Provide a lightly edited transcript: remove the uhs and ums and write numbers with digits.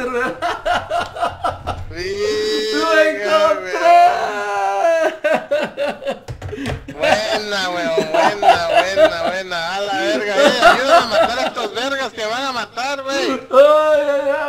cerrar. ¡Lo encontré! Buena, weón, buena. A la verga, ayúdame a matar a estos vergas que van a matar, wey.